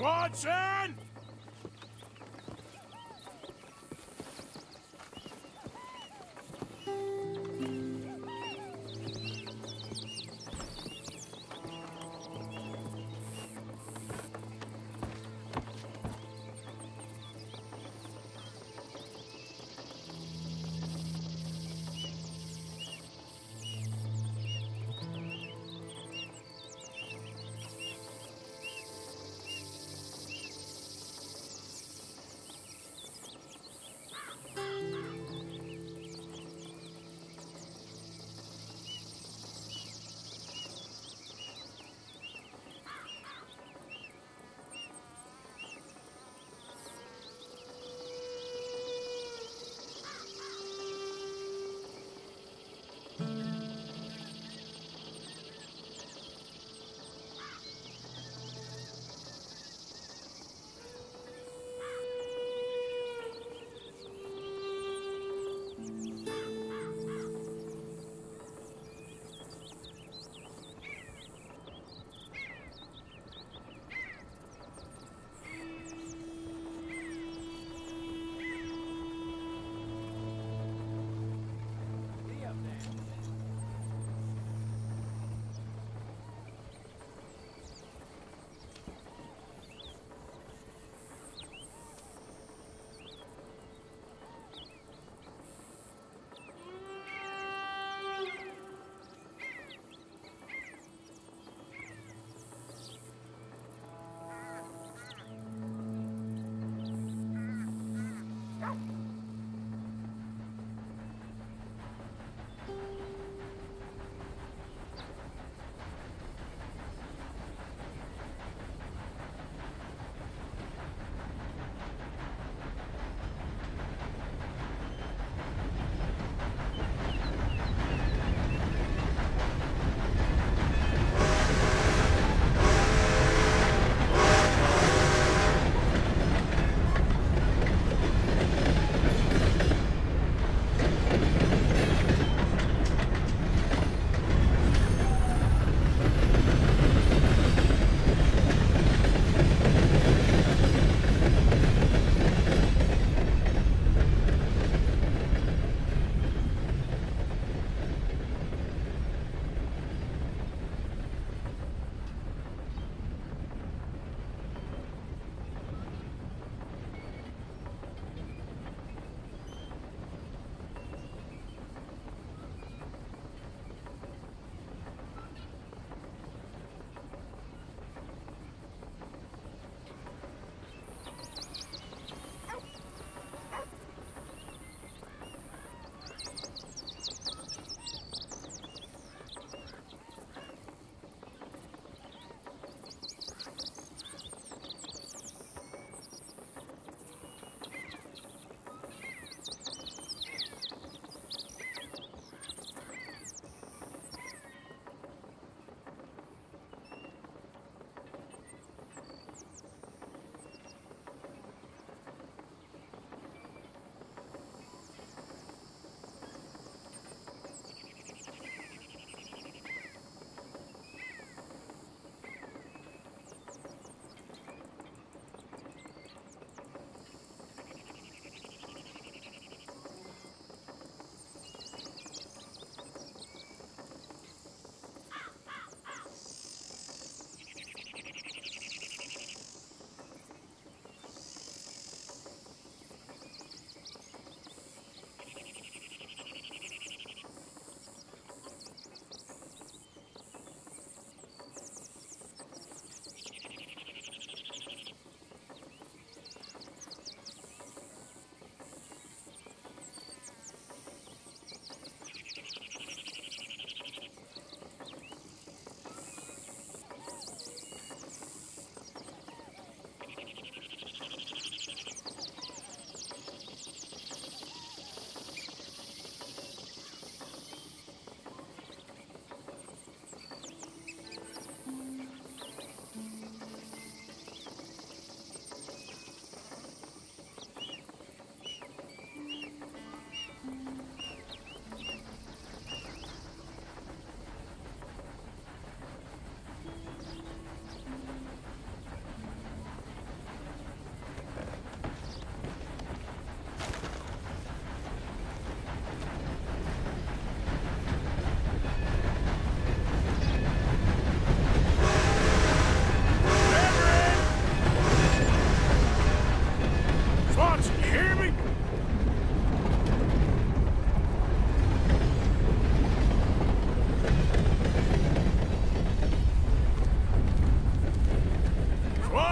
Swanson!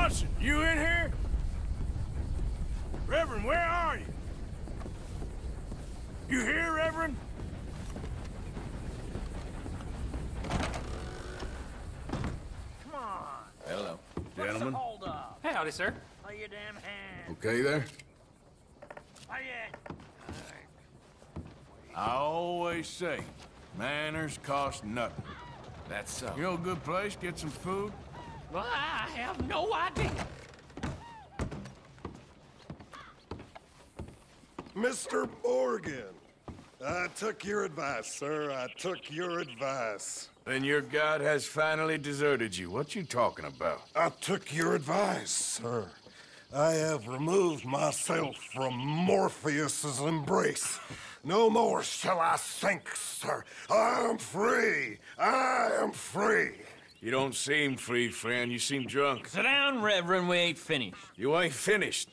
Swanson, you in here? Reverend, where are you? You here, Reverend? Come on. Hello. Gentlemen. Hold up. Hey, howdy, sir. Lay your damn hand. Okay there? Not yet. I always say, manners cost nothing. That's so. You know a good place, get some food? Well, I have no idea. Mr. Morgan, I took your advice, sir. I took your advice. Then your God has finally deserted you. What you talking about? I took your advice, sir. I have removed myself from Morpheus's embrace. No more shall I sink, sir. I am free. I am free. You don't seem free, friend. You seem drunk. Sit down, Reverend. We ain't finished. You ain't finished.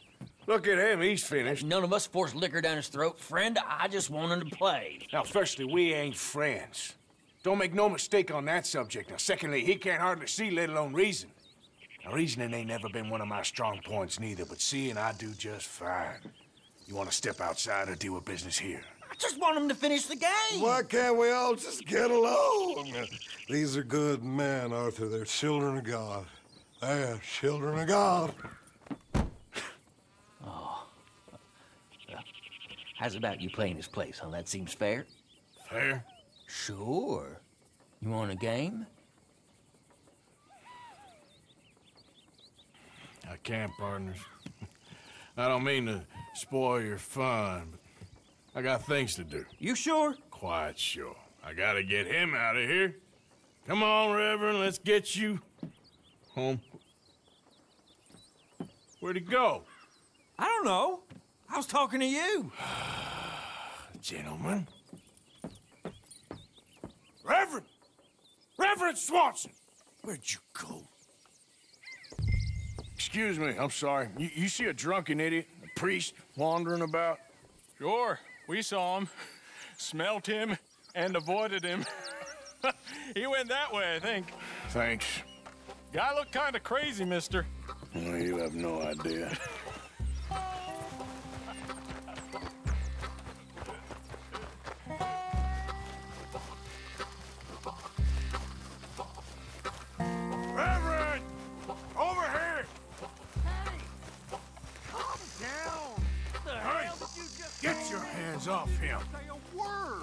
Look at him. He's finished. None of us forced liquor down his throat. Friend, I just want him to play. Now, firstly, we ain't friends. Don't make no mistake on that subject. Now, secondly, he can't hardly see, let alone reason. Now, reasoning ain't never been one of my strong points neither, but seeing I do just fine. You want to step outside or deal with business here? I just want him to finish the game. Why can't we all just get along? These are good men, Arthur. They're children of God. They're children of God. Oh. How's about you playing his place, huh? That seems fair. Fair? Sure. You want a game? I can't, partners. I don't mean to spoil your fun, but I got things to do. You sure? Quite sure. I gotta get him out of here. Come on, Reverend, let's get you home. Where'd he go? I don't know. I was talking to you. Gentlemen. Reverend! Reverend Swanson! Where'd you go? Excuse me, I'm sorry. You see a drunken idiot, a priest, wandering about? Sure. We saw him, smelt him, and avoided him. He went that way, I think. Thanks. Guy looked kind of crazy, mister. Well, you have no idea. Reverend! Over here! Hey! Calm down! What the hell did you just... Get your hands off him! Say a word!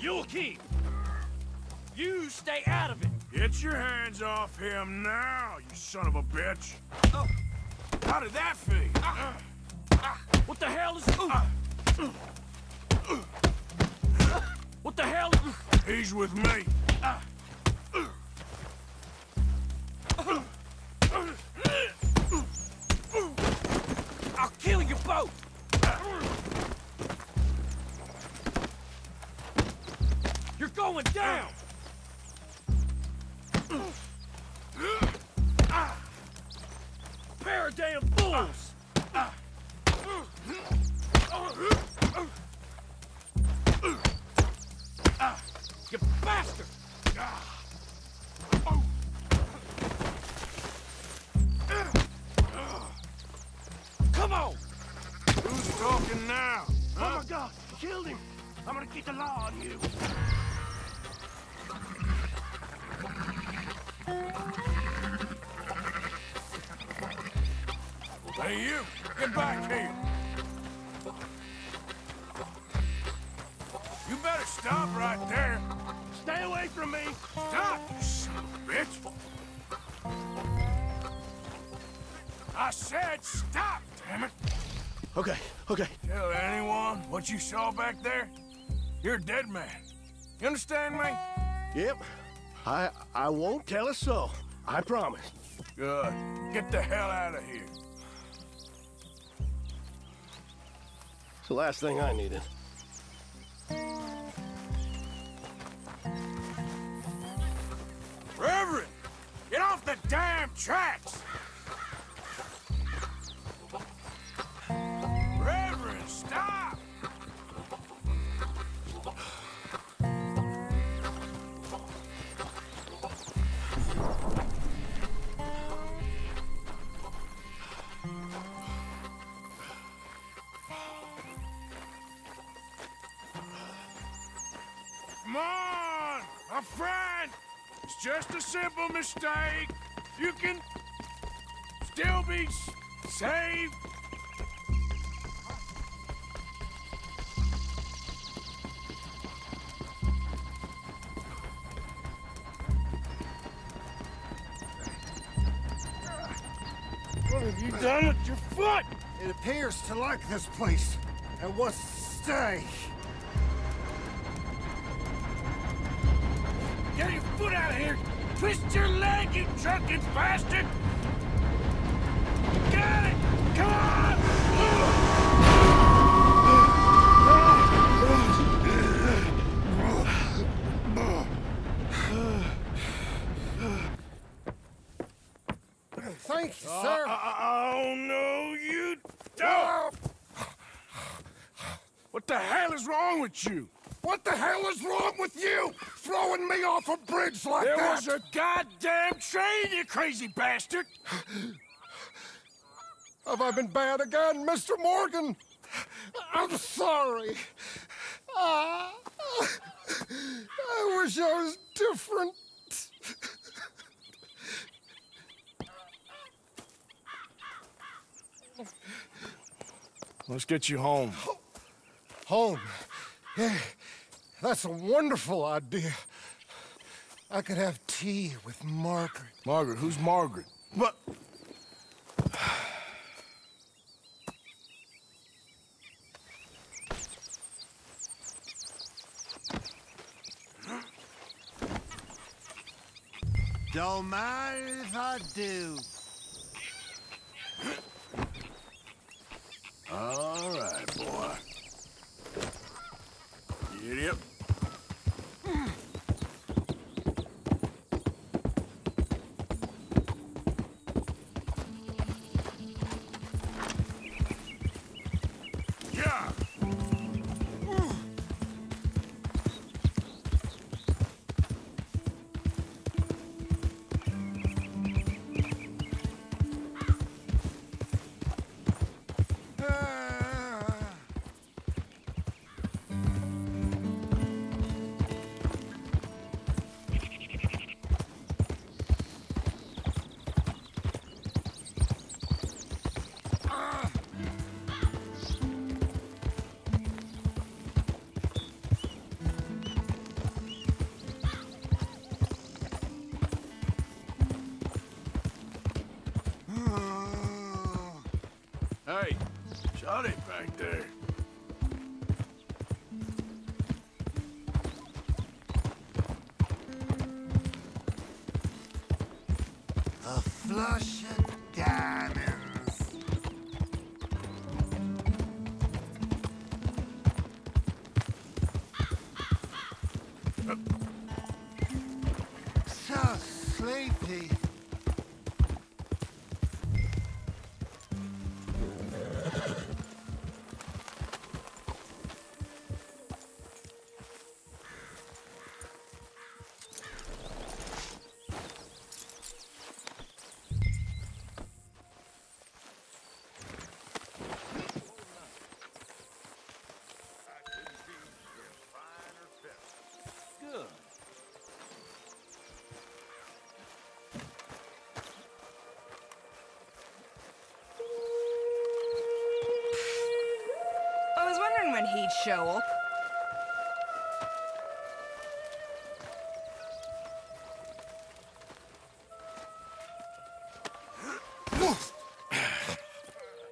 You'll keep! You stay out of it! Get your hands off him now, you son of a bitch! How did that feel? What the hell is... What the hell... He's with me! I'll kill you both! You're going down! Pair of damn fools! You bastard! Come on! Who's talking now? Huh? Oh my God! You killed him! I'm gonna get the law on you! Hey, you! Get back here! You better stop right there! Stay away from me! Stop, you son of a bitch! I said stop, damn it! Okay, okay. Tell anyone what you saw back there? You're a dead man. You understand me? Yep. I won't tell a soul. I promise. Good. Get the hell out of here. It's the last thing I needed. Reverend! Get off the damn tracks! Stop! my friend. It's just a simple mistake. You can still be saved. What have you done with your foot? It appears to like this place and wants to stay. Get your foot out of here! Twist your leg, you drunken bastard! Got it! Come on! Thank you, sir! Oh, no, you don't! What the hell is wrong with you? What the hell is wrong with you throwing me off a bridge like that? There was a goddamn train, you crazy bastard! Have I been bad again, Mr. Morgan? I'm sorry. I wish I was different. Let's get you home. Home? Yeah. That's a wonderful idea. I could have tea with Margaret. Margaret? Who's Margaret? What? Don't mind if I do. All right, boy. You idiot. Hey, shot it back there. A flush of diamonds. So sleepy. When he'd show up.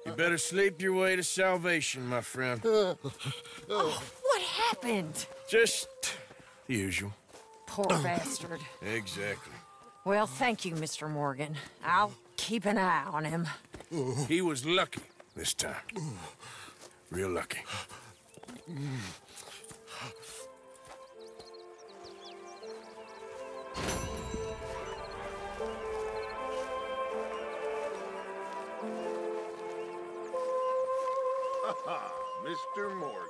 You better sleep your way to salvation, my friend. Oh, what happened? Just the usual. Poor bastard. Exactly. Well, thank you, Mr. Morgan. I'll keep an eye on him. He was lucky this time. Real lucky. Ha-ha, Mr. Morgan.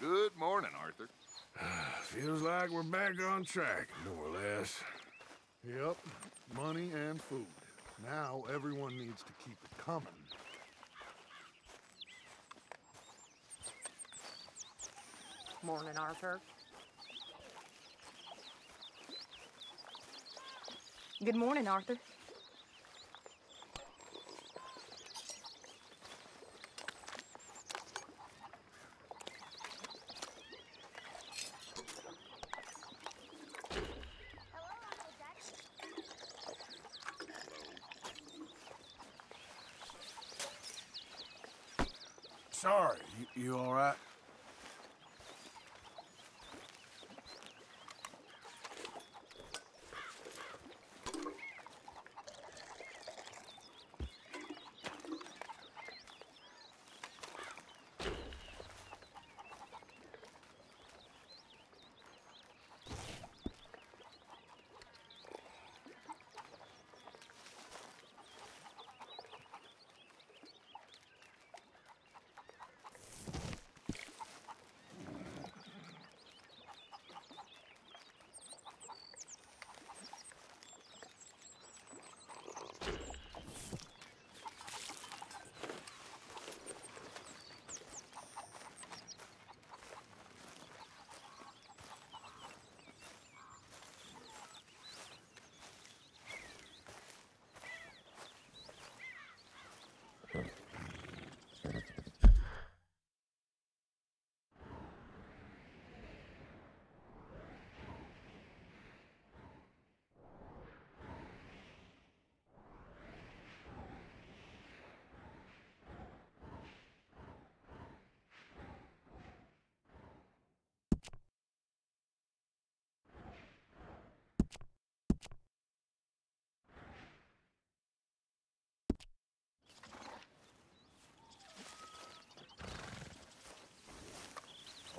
Good morning, Arthur. Feels like we're back on track, more or less. Yep, money and food. Now everyone needs to keep it coming. Morning, Arthur. Good morning, Arthur. Sorry, you all right?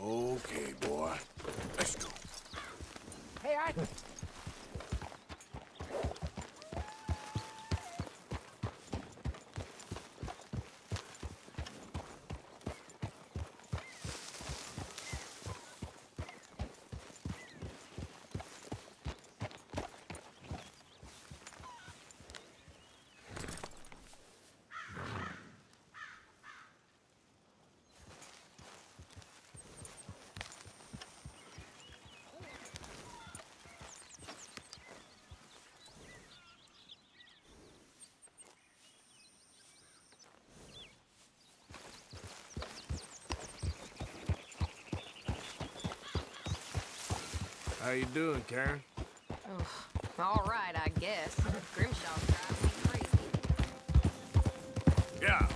Okay, boy. Let's go. Hey, Arthur. How you doing, Karen? Ugh, all right, I guess. Grimshaw drives me crazy. Yeah.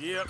Yep.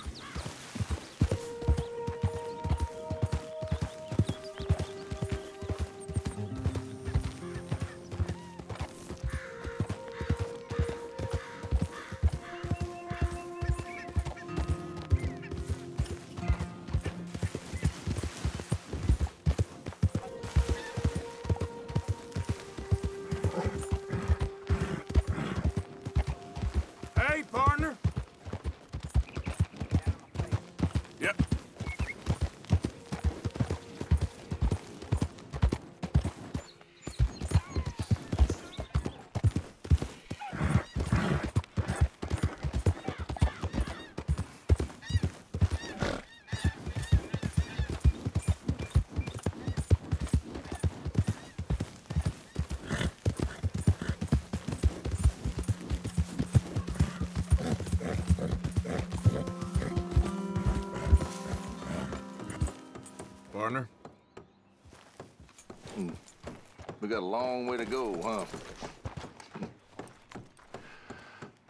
We got a long way to go, huh?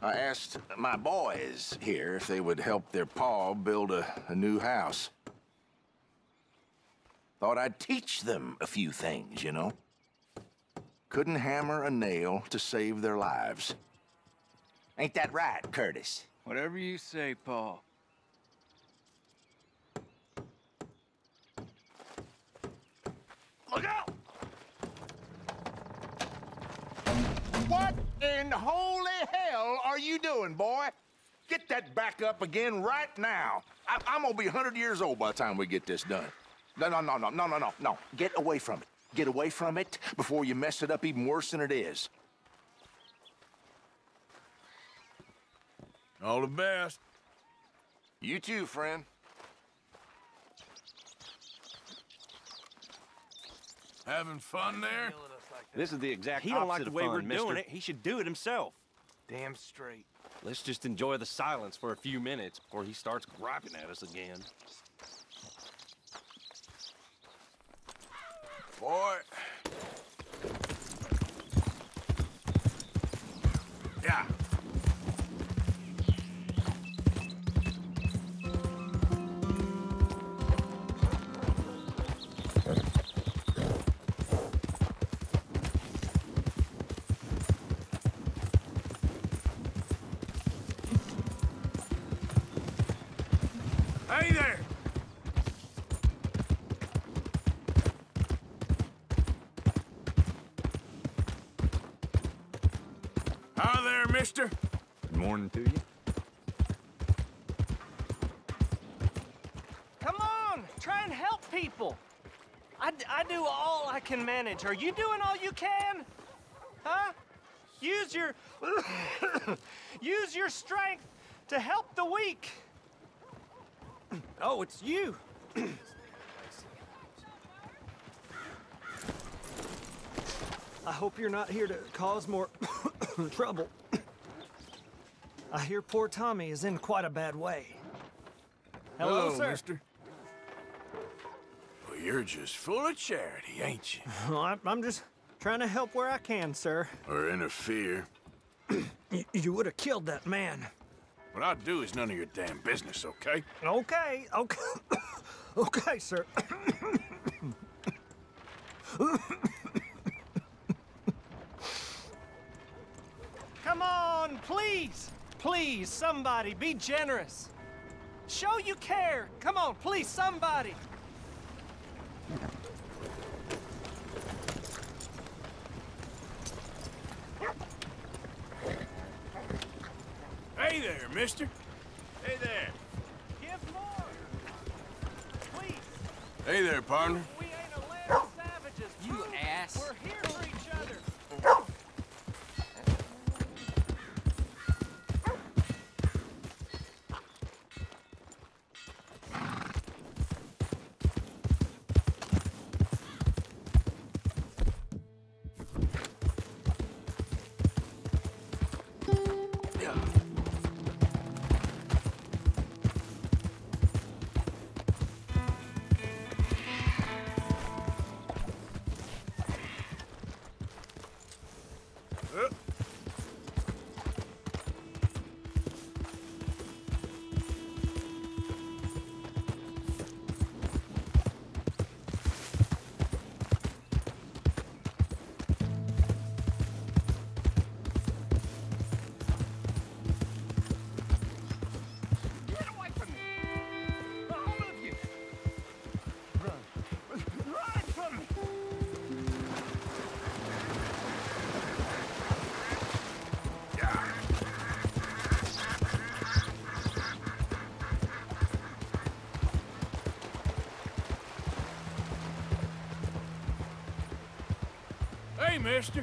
I asked my boys here if they would help their pa build a new house. Thought I'd teach them a few things, you know. Couldn't hammer a nail to save their lives. Ain't that right, Curtis? Whatever you say, Paul. Look out! What in holy hell are you doing, boy? Get that back up again right now. I'm gonna be 100 years old by the time we get this done. No. Get away from it. Get away from it before you mess it up even worse than it is. All the best. You too, friend. Having fun there? This is the exact opposite of fun, mister. He don't like the way we're doing it. He should do it himself. Damn straight. Let's just enjoy the silence for a few minutes before he starts griping at us again. Boy. Yeah. Mister. Good morning to you. Come on, try and help people. I do all I can manage. Are you doing all you can? Huh? Use your use your strength to help the weak. Oh, it's you. I hope you're not here to cause more trouble. I hear poor Tommy is in quite a bad way. Hello, sir. Mister. Well, you're just full of charity, ain't you? Well, I'm just trying to help where I can, sir. Or interfere. You would have killed that man. What I do is none of your damn business, okay? Okay. Okay, sir. Come on, please. Please, somebody, be generous. Show you care. Come on, please, somebody. Hey there, mister. Hey there. Give more. Please. Hey there, partner. We ain't a land of savages. You ass. We're here for each other. mister.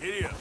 Giddy up.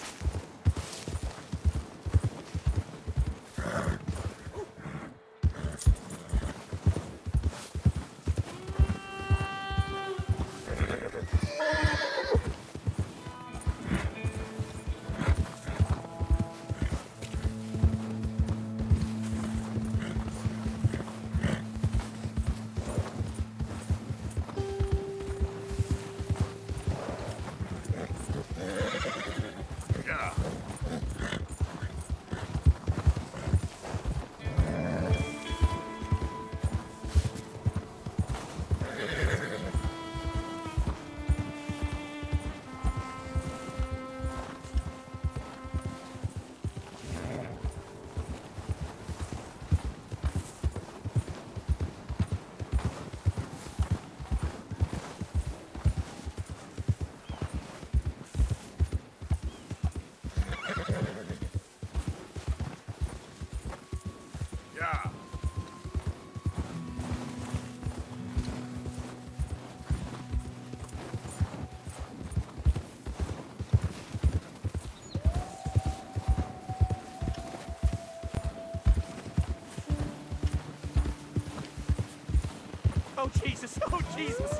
Oh, Jesus! Oh, Jesus!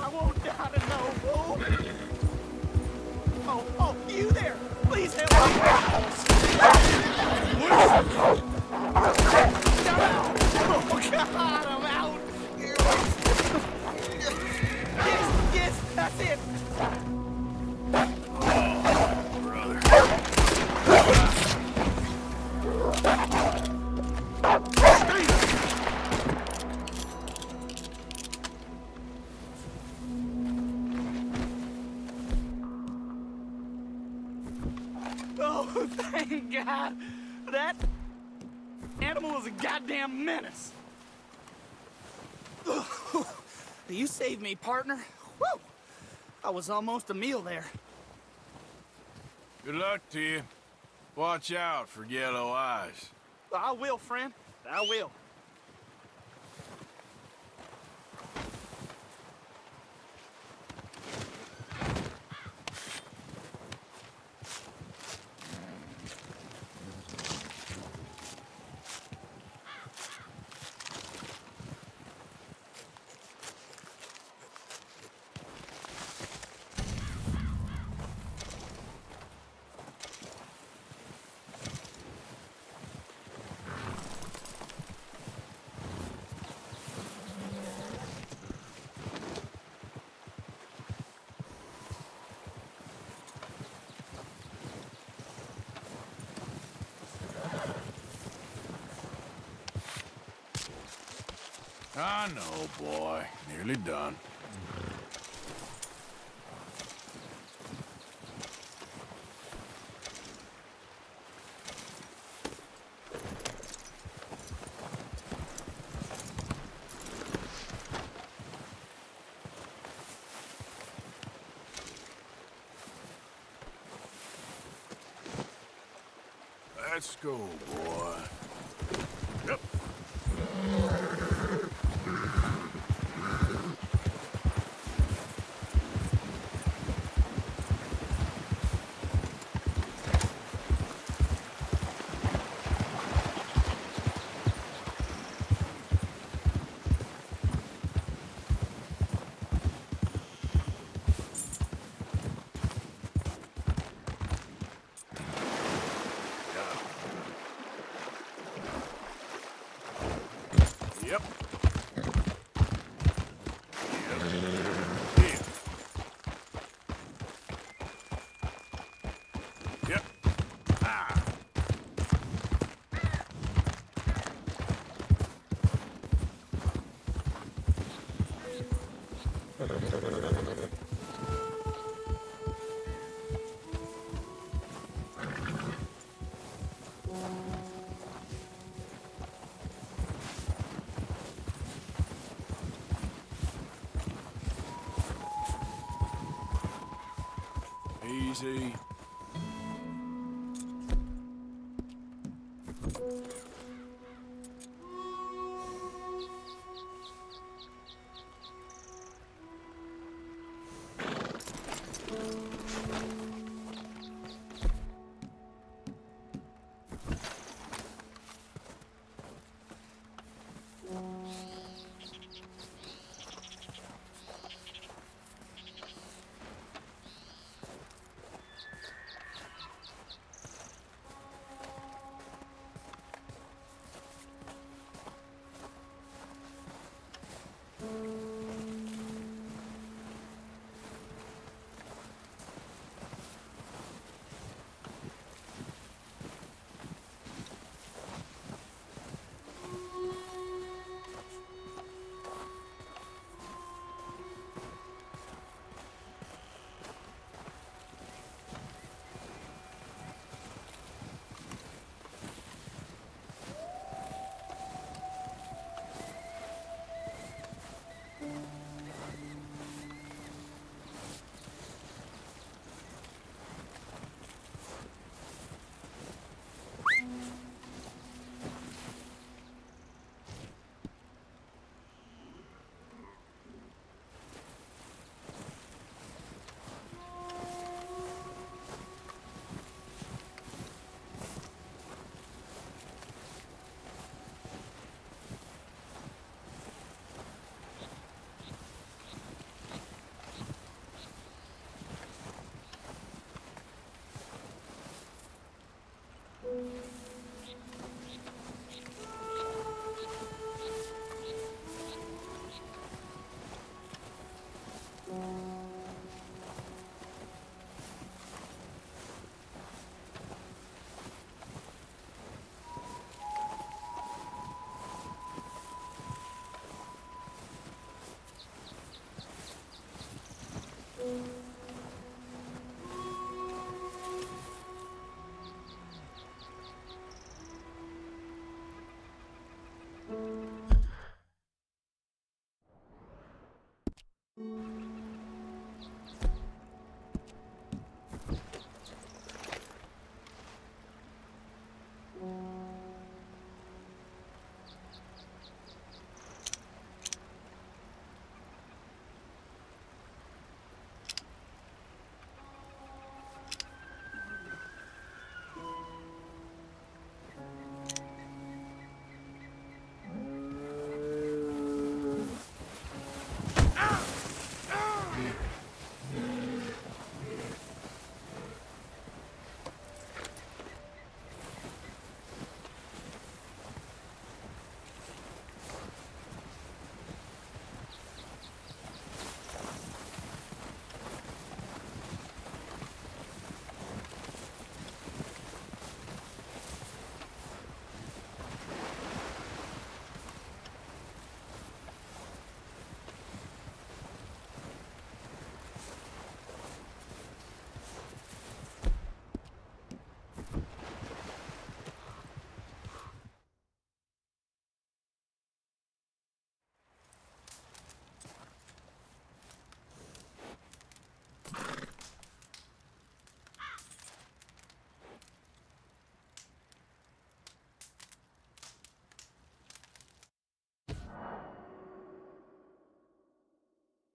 I won't die to know. Oh, oh, oh, you there! Please help me! I'm out! Oh, God, I'm out! Yes, yes, that's it! God, that animal is a goddamn menace. You saved me, partner. Woo! I was almost a meal there. Good luck to you. Watch out for yellow eyes. I will, friend. I will. I know, boy. Nearly done. Let's go, boy. Yep. Easy.